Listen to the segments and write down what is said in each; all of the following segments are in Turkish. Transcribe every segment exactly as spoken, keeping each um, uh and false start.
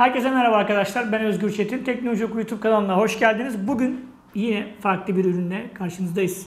Herkese merhaba arkadaşlar. Ben Özgür Çetin. Teknolojioku YouTube kanalına hoş geldiniz. Bugün yine farklı bir ürünle karşınızdayız.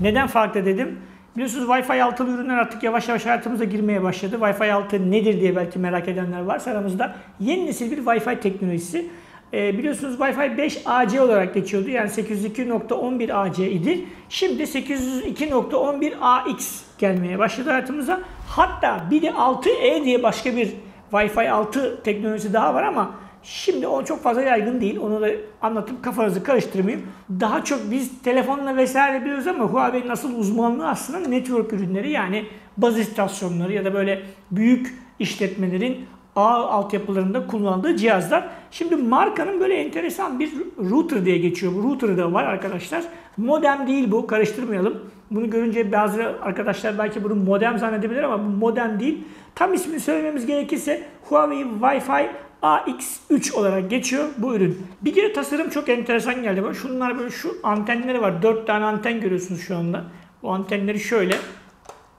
Neden farklı dedim? Biliyorsunuz Wi-Fi altılı ürünler artık yavaş yavaş hayatımıza girmeye başladı. Wi-Fi altı nedir diye belki merak edenler varsa aramızda yeni nesil bir Wi-Fi teknolojisi. Ee, biliyorsunuz Wi-Fi beş A C olarak geçiyordu. Yani sekiz yüz iki nokta on bir A C idi. Şimdi sekiz yüz iki nokta on bir A X gelmeye başladı hayatımıza. Hatta bir de altı E diye başka bir Wi-Fi altı teknolojisi daha var ama şimdi o çok fazla yaygın değil. Onu da anlatıp kafanızı karıştırmayayım. Daha çok biz telefonla vesaire biliyoruz ama Huawei'nin asıl uzmanlığı aslında network ürünleri, yani baz istasyonları ya da böyle büyük işletmelerin ağ altyapılarında kullandığı cihazlar. Şimdi markanın böyle enteresan bir router diye geçiyor. Bu router da var arkadaşlar. Modem değil bu, karıştırmayalım. Bunu görünce bazı arkadaşlar belki bunu modem zannedebilir ama bu modem değil. Tam ismini söylememiz gerekirse Huawei Wi-Fi A X üç olarak geçiyor bu ürün. Bir kere tasarım çok enteresan geldi bana. Şunlar böyle, şu antenleri var. dört tane anten görüyorsunuz şu anda. Bu antenleri şöyle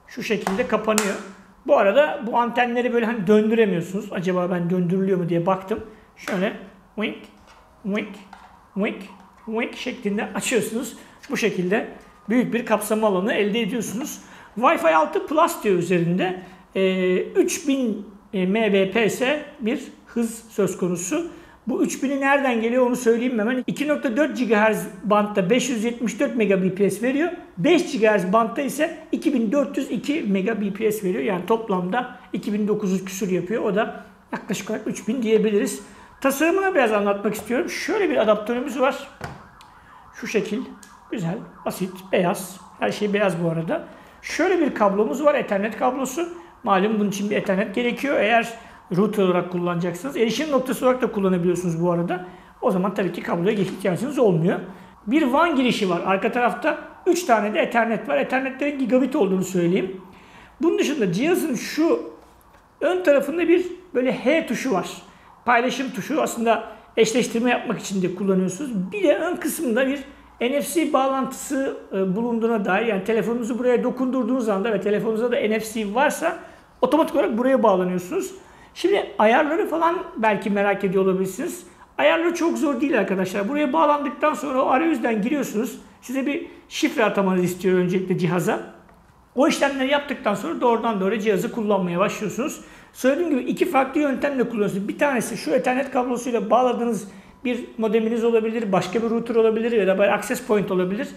şu şekilde kapanıyor. Bu arada bu antenleri böyle hani döndüremiyorsunuz. Acaba ben döndürülüyor mu diye baktım. Şöyle wink wink wink wink şeklinde açıyorsunuz. Bu şekilde büyük bir kapsama alanı elde ediyorsunuz. Wi-Fi altı Plus diyor üzerinde. Ee, üç bin megabit per saniye bir hız söz konusu. Bu üç bini nereden geliyor onu söyleyeyim hemen. iki nokta dört gigahertz bantta beş yüz yetmiş dört megabit per saniye veriyor. beş gigahertz bantta ise iki bin dört yüz iki megabit per saniye veriyor. Yani toplamda iki bin dokuz yüz küsur yapıyor. O da yaklaşık olarak üç bin diyebiliriz. Tasarımını biraz anlatmak istiyorum. Şöyle bir adaptörümüz var. Şu şekil. Güzel, basit, beyaz. Her şey beyaz bu arada. Şöyle bir kablomuz var. Ethernet kablosu. Malum bunun için bir Ethernet gerekiyor. Eğer router olarak kullanacaksınız. Erişim noktası olarak da kullanabiliyorsunuz bu arada. O zaman tabii ki kabloya ihtiyacınız olmuyor. Bir W A N girişi var. Arka tarafta üç tane de Ethernet var. Ethernetlerin gigabit olduğunu söyleyeyim. Bunun dışında cihazın şu ön tarafında bir böyle H tuşu var. Paylaşım tuşu. Aslında eşleştirme yapmak için de kullanıyorsunuz. Bir de ön kısmında bir N F C bağlantısı bulunduğuna dair, yani telefonunuzu buraya dokundurduğunuz anda ve telefonunuzda da N F C varsa otomatik olarak buraya bağlanıyorsunuz. Şimdi ayarları falan belki merak ediyor olabilirsiniz. Ayarları çok zor değil arkadaşlar. Buraya bağlandıktan sonra o arayüzden giriyorsunuz. Size bir şifre atamanızı istiyor öncelikle cihaza. O işlemleri yaptıktan sonra doğrudan doğruya cihazı kullanmaya başlıyorsunuz. Söylediğim gibi iki farklı yöntemle kullanıyorsunuz. Bir tanesi şu Ethernet kablosuyla bağladığınız bir modeminiz olabilir, başka bir router olabilir ya da bir access point olabilir.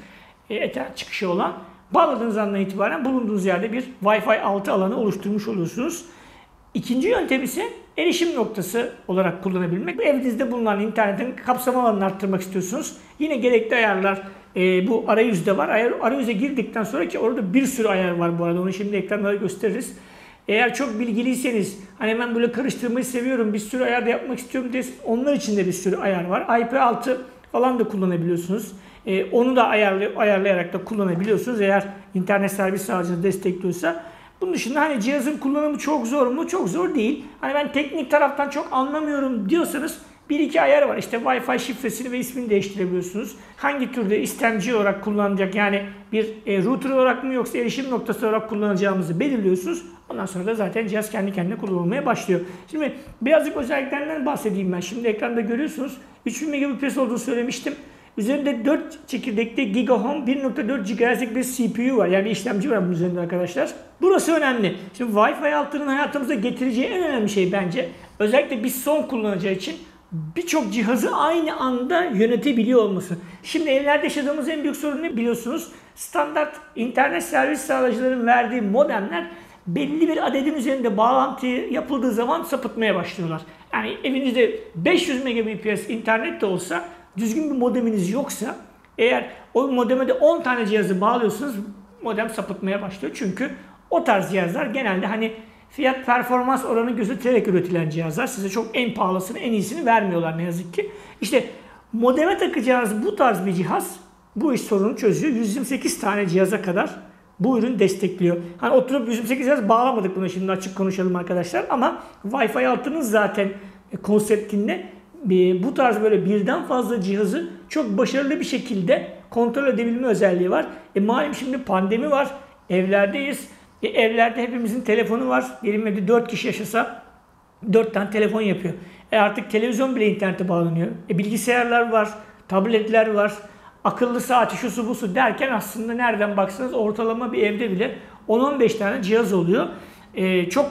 Ethernet çıkışı olan. Bağladığınız andan itibaren bulunduğunuz yerde bir Wi-Fi altı alanı oluşturmuş oluyorsunuz. İkinci yöntem ise erişim noktası olarak kullanabilmek. Evinizde bulunan internetin kapsama alanını arttırmak istiyorsunuz. Yine gerekli ayarlar e, bu arayüzde var. Ayar, arayüze girdikten sonra, ki orada bir sürü ayar var bu arada. Onu şimdi ekranlara gösteririz. Eğer çok bilgiliyseniz, hani ben böyle karıştırmayı seviyorum, bir sürü ayar da yapmak istiyorum diyorsanız, onlar için de bir sürü ayar var. I P altı falan da kullanabiliyorsunuz. E, onu da ayarlay ayarlayarak da kullanabiliyorsunuz eğer internet servis sağlayıcı destekliyorsa. Bunun dışında hani cihazın kullanımı çok zor mu? Çok zor değil. Hani ben teknik taraftan çok anlamıyorum diyorsanız bir iki ayar var. İşte Wi-Fi şifresini ve ismini değiştirebiliyorsunuz. Hangi türde istemci olarak kullanacak, yani bir e, router olarak mı yoksa erişim noktası olarak kullanacağımızı belirliyorsunuz. Ondan sonra da zaten cihaz kendi kendine kullanılmaya başlıyor. Şimdi birazcık özelliklerinden bahsedeyim ben. Şimdi ekranda görüyorsunuz. üç bin megabit per saniye olduğunu söylemiştim. Üzerinde dört çekirdekli Giga Home bir nokta dört gigahertz'lik bir C P U var. Yani işlemci var bunun üzerinde arkadaşlar. Burası önemli. Şimdi Wi-Fi altının hayatımıza getireceği en önemli şey bence, özellikle biz son kullanacağı için, birçok cihazı aynı anda yönetebiliyor olması. Şimdi evlerde yaşadığımız en büyük sorun ne biliyorsunuz? Standart internet servis sağlayıcıların verdiği modemler belli bir adedin üzerinde bağlantı yapıldığı zaman sapıtmaya başlıyorlar. Yani evinizde beş yüz megabit per saniye internet de olsa, düzgün bir modeminiz yoksa eğer, o modeme de on tane cihazı bağlıyorsunuz, modem sapıtmaya başlıyor. Çünkü o tarz cihazlar genelde hani fiyat performans oranı gözetilerek üretilen cihazlar, size çok en pahalısını, en iyisini vermiyorlar ne yazık ki. İşte modeme takacağınız bu tarz bir cihaz bu iş sorunu çözüyor. yüz yirmi sekiz tane cihaza kadar bu ürün destekliyor. Hani oturup yüz yirmi sekiz bağlamadık bunu, şimdi açık konuşalım arkadaşlar, ama Wi-Fi altının zaten konseptinde bu tarz böyle birden fazla cihazı çok başarılı bir şekilde kontrol edebilme özelliği var. E malum şimdi pandemi var, evlerdeyiz. E evlerde hepimizin telefonu var. Gelinmedi dört kişi yaşasa dört tane telefon yapıyor. E artık televizyon bile internete bağlanıyor. E bilgisayarlar var, tabletler var, akıllı saati, şusu busu derken aslında nereden baksanız ortalama bir evde bile on on beş tane cihaz oluyor. E çok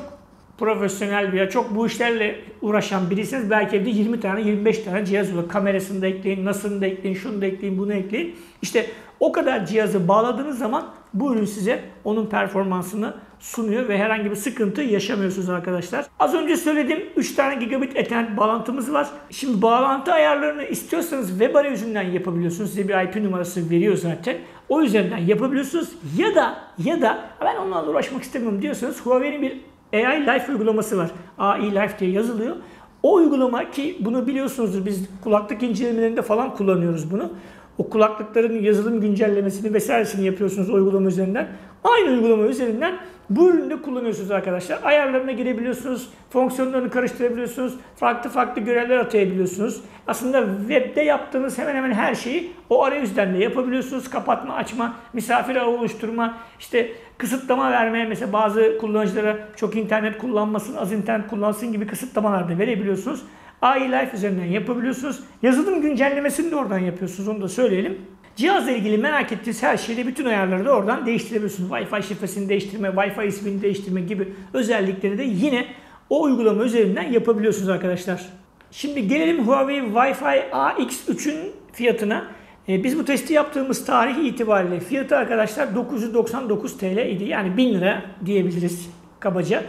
profesyonel veya çok bu işlerle uğraşan birisiniz, belki evde yirmi tane yirmi beş tane cihaz oluyor. Kamerasını da ekleyin, nasılını da ekleyin, şunu da ekleyin, bunu ekleyin. İşte o kadar cihazı bağladığınız zaman bu ürün size onun performansını sunuyor ve herhangi bir sıkıntı yaşamıyorsunuz arkadaşlar. Az önce söylediğim üç tane gigabit ethernet bağlantımız var. Şimdi bağlantı ayarlarını istiyorsanız web arayüzünden yapabiliyorsunuz. Size bir I P numarası veriyor zaten. O üzerinden yapabiliyorsunuz. Ya da ya da ben onlarla uğraşmak istemiyorum diyorsanız Huawei'nin bir A I Life uygulaması var. A I Life diye yazılıyor. O uygulama, ki bunu biliyorsunuzdur, biz kulaklık incelemelerinde falan kullanıyoruz bunu. O kulaklıkların yazılım güncellemesini vesairesini yapıyorsunuz uygulama üzerinden. Aynı uygulama üzerinden bu ürünü kullanıyorsunuz arkadaşlar. Ayarlarına girebiliyorsunuz, fonksiyonlarını karıştırabiliyorsunuz, farklı farklı görevler atayabiliyorsunuz. Aslında webde yaptığınız hemen hemen her şeyi o arayüzden de yapabiliyorsunuz. Kapatma, açma, misafir ağı oluşturma, işte kısıtlama vermeye, mesela bazı kullanıcılara çok internet kullanmasın, az internet kullansın gibi kısıtlamalar da verebiliyorsunuz. A I Life üzerinden yapabiliyorsunuz. Yazılım güncellemesini de oradan yapıyorsunuz, onu da söyleyelim. Cihazla ilgili merak ettiğiniz her şeyi, bütün ayarları da oradan değiştirebiliyorsunuz. Wi-Fi şifresini değiştirme, Wi-Fi ismini değiştirme gibi özellikleri de yine o uygulama üzerinden yapabiliyorsunuz arkadaşlar. Şimdi gelelim Huawei Wi-Fi A X üçün fiyatına. Biz bu testi yaptığımız tarih itibariyle fiyatı arkadaşlar dokuz yüz doksan dokuz TL idi. Yani bin lira diyebiliriz kabaca.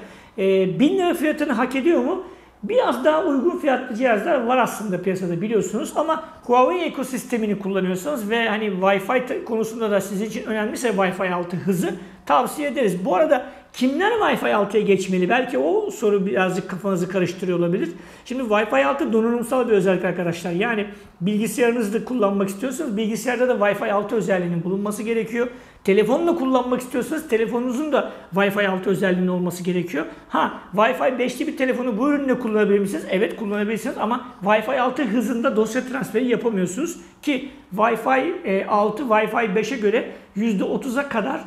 bin lira fiyatını hak ediyor mu? Biraz daha uygun fiyatlı cihazlar var aslında piyasada, biliyorsunuz, ama Huawei ekosistemini kullanıyorsanız ve hani Wi-Fi konusunda da sizin için önemliyse Wi-Fi altı hızı tavsiye ederiz. Bu arada kimler Wi-Fi altıya geçmeli? Belki o soru birazcık kafanızı karıştırıyor olabilir. Şimdi Wi-Fi altı donanımsal bir özellik arkadaşlar. Yani bilgisayarınızda kullanmak istiyorsanız bilgisayarda da Wi-Fi altı özelliğinin bulunması gerekiyor. Telefonla kullanmak istiyorsanız telefonunuzun da Wi-Fi altı özelliğinin olması gerekiyor. Ha, Wi-Fi beşli bir telefonu bu ürünle kullanabilir misiniz? Evet, kullanabilirsiniz, ama Wi-Fi altı hızında dosya transferi yapamıyorsunuz ki Wi-Fi altı Wi-Fi beşe göre yüzde otuza kadar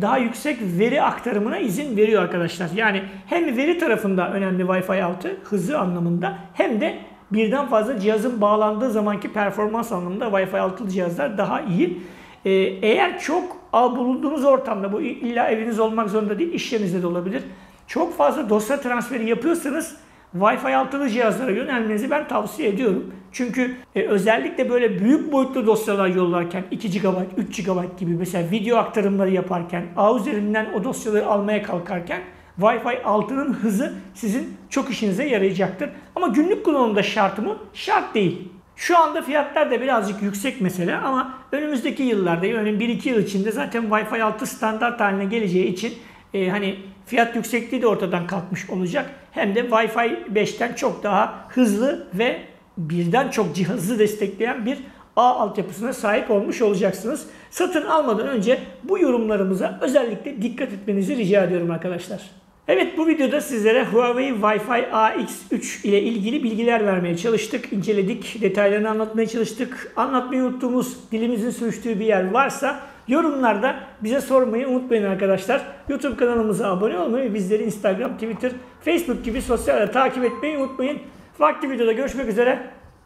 daha yüksek veri aktarımına izin veriyor arkadaşlar. Yani hem veri tarafında önemli Wi-Fi altı hızı anlamında, hem de birden fazla cihazın bağlandığı zamanki performans anlamında Wi-Fi altılı cihazlar daha iyi. Ee, eğer çok bulunduğunuz ortamda, bu illa eviniz olmak zorunda değil, iş yerinizde de olabilir, çok fazla dosya transferi yapıyorsanız Wi-Fi altılı cihazlara yönelmenizi ben tavsiye ediyorum. Çünkü e, özellikle böyle büyük boyutlu dosyalar yollarken iki gigabayt, üç gigabayt gibi, mesela video aktarımları yaparken, ağ üzerinden o dosyaları almaya kalkarken Wi-Fi altının hızı sizin çok işinize yarayacaktır. Ama günlük kullanımda şart mı? Şart değil. Şu anda fiyatlar da birazcık yüksek mesela, ama önümüzdeki yıllarda, yani bir iki yıl içinde zaten Wi-Fi altı standart haline geleceği için e, hani fiyat yüksekliği de ortadan kalkmış olacak. Hem de Wi-Fi beşten çok daha hızlı ve birden çok cihazı destekleyen bir ağ altyapısına sahip olmuş olacaksınız. Satın almadan önce bu yorumlarımıza özellikle dikkat etmenizi rica ediyorum arkadaşlar. Evet, bu videoda sizlere Huawei Wi-Fi A X üç ile ilgili bilgiler vermeye çalıştık, inceledik, detaylarını anlatmaya çalıştık. Anlatmayı unuttuğumuz, dilimizin sürçtüğü bir yer varsa yorumlarda bize sormayı unutmayın arkadaşlar. YouTube kanalımıza abone olmayı, bizleri Instagram, Twitter, Facebook gibi sosyal ağları takip etmeyi unutmayın. Farklı videoda görüşmek üzere,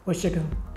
hoşçakalın.